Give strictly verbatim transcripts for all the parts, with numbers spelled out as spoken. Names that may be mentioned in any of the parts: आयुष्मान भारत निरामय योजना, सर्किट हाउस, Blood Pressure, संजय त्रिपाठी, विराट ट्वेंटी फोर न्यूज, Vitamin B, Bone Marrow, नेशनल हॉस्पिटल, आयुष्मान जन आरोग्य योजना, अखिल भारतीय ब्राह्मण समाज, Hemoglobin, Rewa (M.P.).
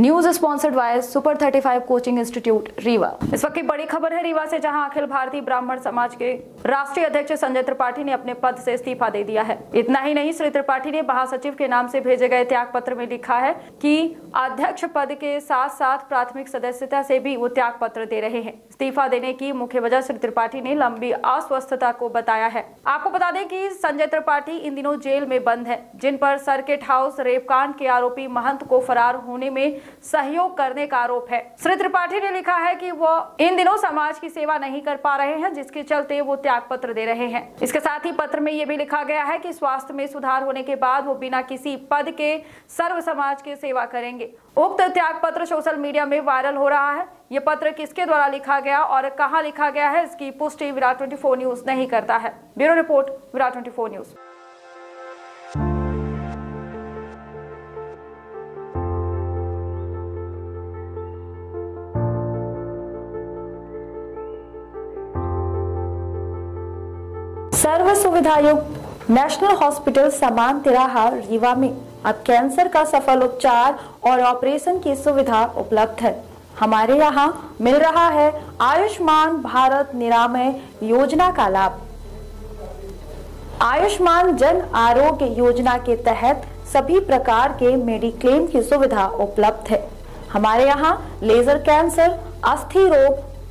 News sponsored by super thirty five coaching institute Rewa. इस वक्त की बड़ी खबर है रीवा से, जहां अखिल भारतीय ब्राह्मण समाज के राष्ट्रीय अध्यक्ष संजय त्रिपाठी ने अपने पद से इस्तीफा दे दिया है। इतना ही नहीं, श्री त्रिपाठी ने महासचिव के नाम से भेजे गए त्याग पत्र में लिखा है कि अध्यक्ष पद के साथ साथ प्राथमिक सदस्यता से भी वो त्याग पत्र दे रहे हैं। इस्तीफा देने की मुख्य वजह श्री त्रिपाठी ने लंबी अस्वस्थता को बताया है। आपको बता दें कि संजय त्रिपाठी इन दिनों जेल में बंद है, जिन पर सर्किट हाउस रेपकांड के आरोपी महंत को फरार होने में सहयोग करने का आरोप है। श्री त्रिपाठी ने लिखा है कि वो इन दिनों समाज की सेवा नहीं कर पा रहे हैं, जिसके चलते वो त्याग पत्र दे रहे हैं। इसके साथ ही पत्र में ये भी लिखा गया है कि स्वास्थ्य में सुधार होने के बाद वो बिना किसी पद के सर्व समाज की सेवा करेंगे। उक्त त्याग पत्र सोशल मीडिया में वायरल हो रहा है। ये पत्र किसके द्वारा लिखा गया और कहाँ लिखा गया है, इसकी पुष्टि विराट ट्वेंटी फोर न्यूज नहीं करता है। Bureau report, विराट ट्वेंटी फोर न्यूज। सर्व सुविधायुक्त नेशनल हॉस्पिटल समान तिराहा रीवा में अब कैंसर का सफल उपचार और ऑपरेशन की सुविधा उपलब्ध है। हमारे यहाँ मिल रहा है आयुष्मान भारत निरामय योजना का लाभ। आयुष्मान जन आरोग्य योजना के तहत सभी प्रकार के मेडिक्लेम की सुविधा उपलब्ध है। हमारे यहाँ लेजर कैंसर, अस्थि रोग,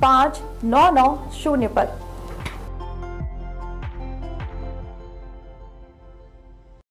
पाँच नौ नौ शून्य पर।